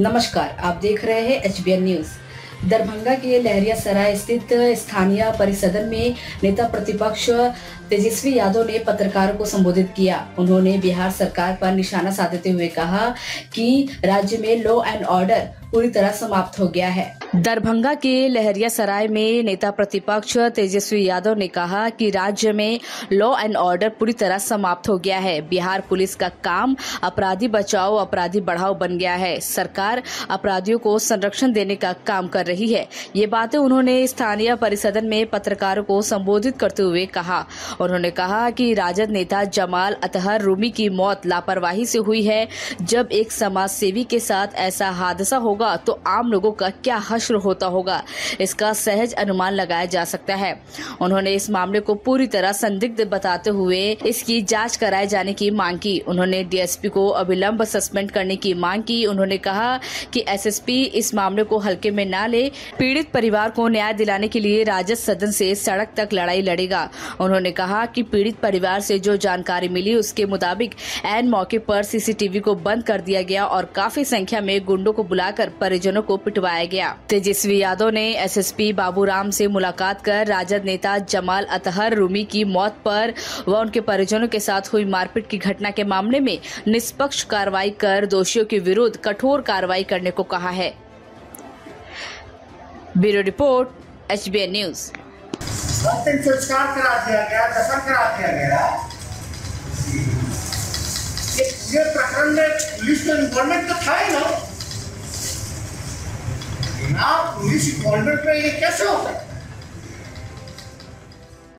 नमस्कार, आप देख रहे हैं एचबीएन न्यूज़। दरभंगा के लहरिया सराय स्थित स्थानीय परिसदन में नेता प्रतिपक्ष तेजस्वी यादव ने पत्रकारों को संबोधित किया। उन्होंने बिहार सरकार पर निशाना साधते हुए कहा कि राज्य में लॉ एंड ऑर्डर पूरी तरह समाप्त हो गया है। दरभंगा के लहरिया सराय में नेता प्रतिपक्ष तेजस्वी यादव ने कहा कि राज्य में लॉ एंड ऑर्डर पूरी तरह समाप्त हो गया है। बिहार पुलिस का काम अपराधी बचाओ अपराधी बढ़ाओ बन गया है। सरकार अपराधियों को संरक्षण देने का काम कर रही है। ये बातें उन्होंने स्थानीय परिसदन में पत्रकारों को संबोधित करते हुए कहा। उन्होंने कहा कि राजद नेता जमाल अतहर रूमी की मौत लापरवाही से हुई है। जब एक समाज सेवी के साथ ऐसा हादसा होगा तो आम लोगों का क्या हश्र होता होगा, इसका सहज अनुमान लगाया जा सकता है। उन्होंने इस मामले को पूरी तरह संदिग्ध बताते हुए इसकी जांच कराए जाने की मांग की। उन्होंने डीएसपी को अविलंब सस्पेंड करने की मांग की। उन्होंने कहा कि एसएसपी इस मामले को हल्के में न ले, पीड़ित परिवार को न्याय दिलाने के लिए राजद सदन से सड़क तक लड़ाई लड़ेगा। उन्होंने कहा कि पीड़ित परिवार से जो जानकारी मिली उसके मुताबिक ऐन मौके पर सीसीटीवी को बंद कर दिया गया और काफी संख्या में गुंडों को बुलाकर परिजनों को पिटवाया गया। तेजस्वी यादव ने एसएसपी बाबूराम से मुलाकात कर राजद नेता जमाल अतहर रूमी की मौत पर व उनके परिजनों के साथ हुई मारपीट की घटना के मामले में निष्पक्ष कार्रवाई कर दोषियों के विरुद्ध कठोर कार्रवाई करने को कहा है। Bureau report, HBN news. अंतिम संस्कार करा दिया गया, दफन करा दिया गया। ये प्रकरण में पुलिस का इन्वॉल्वमेंट तो था ही ना, पुलिस इन्वॉल्वमेंट में ये कैसे होता है?